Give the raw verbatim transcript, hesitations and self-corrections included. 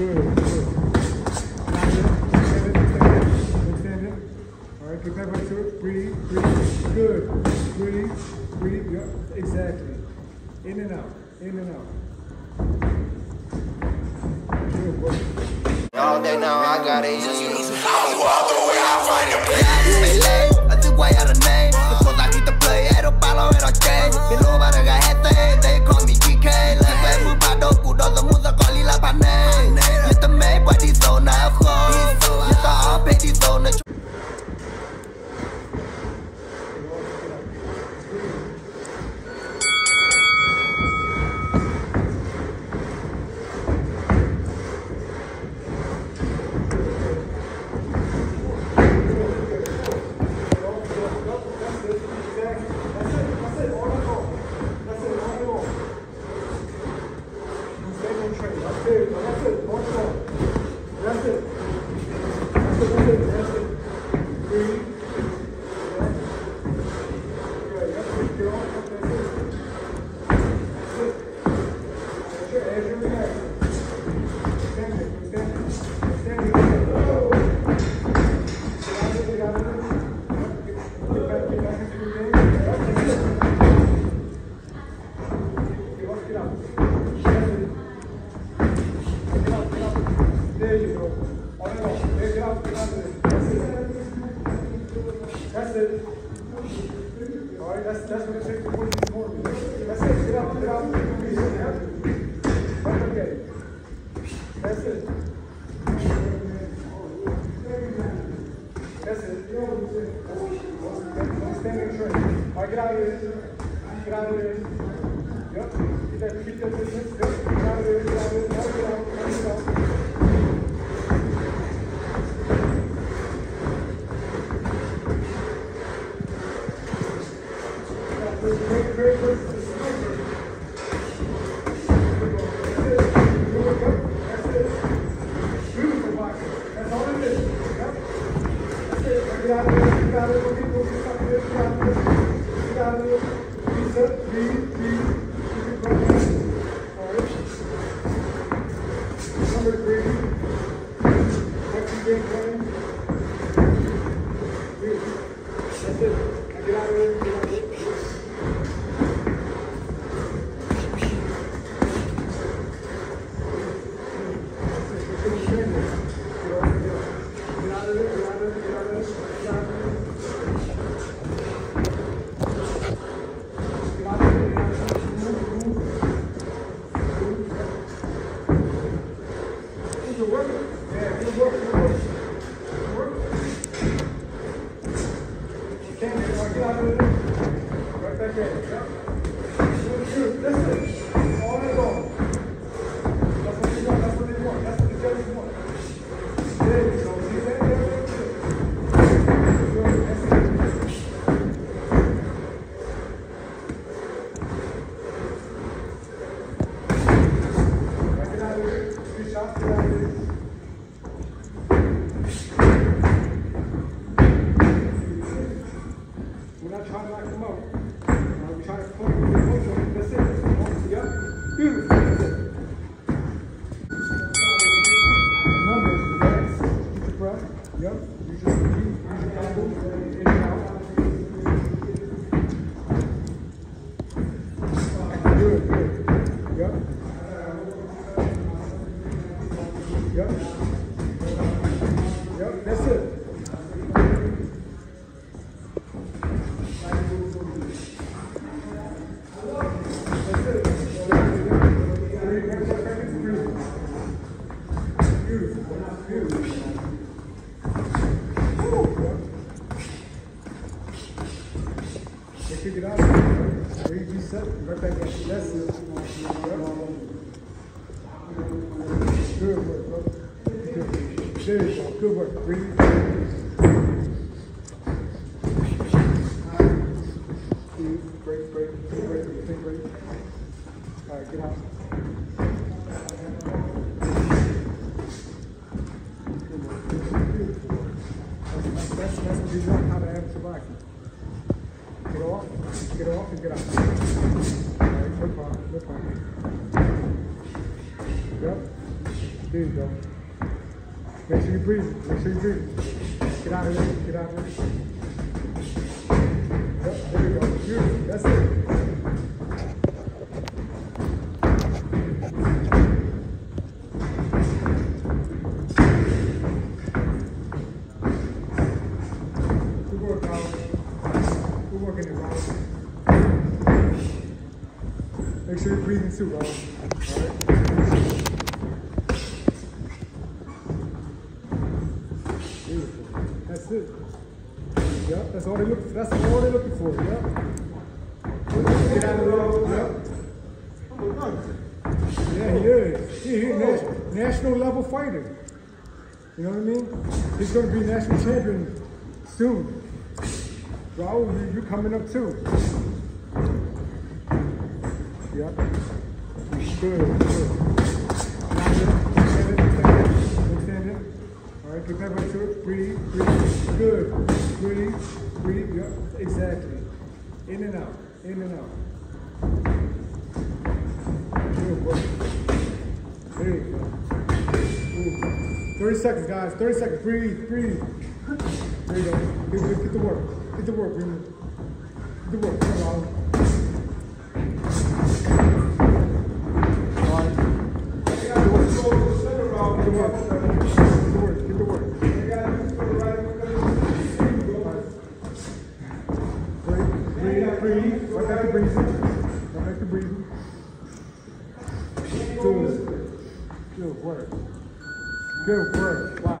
Good, good. All right, get back up to it. Breathe, breathe. Good. Breathe, breathe. Yep, exactly. In and out, in and out. Good work. All day now, I gotta use it. I walk the way I find a place. I think way out of name. Because I need to play at a palo and a game. Below, but I got head, they call me G K. Like, I'm a pado, who doesn't want to call me like my name. Let the man, but he's so now. Let the up, and he's so natural. Yep. There you go. Make sure you breathe. Make sure you breathe. Get out of there. Get out of there. Yep, there you go. Beautiful. That's it. Make sure you're breathing too, Rob. All right. Beautiful. That's it. Yep, that's all they're looking for. That's all they're looking for. Yep. Get out of the road. Yep. Yeah, he is. He, he's a national, national level fighter. You know what I mean? He's going to be national champion soon. Raul, you're coming up too. Yep. Good. Good. Extend it. All right. Get that way to it. Breathe. Breathe. Good. Breathe. Breathe. Yep. Exactly. In and out. In and out. Good work. There you go. Ooh. thirty seconds, guys. thirty seconds. Breathe. Breathe. There you go. Get, get, get the work. Get the work. Breathe. Get the work. Come on. Good work. Good work.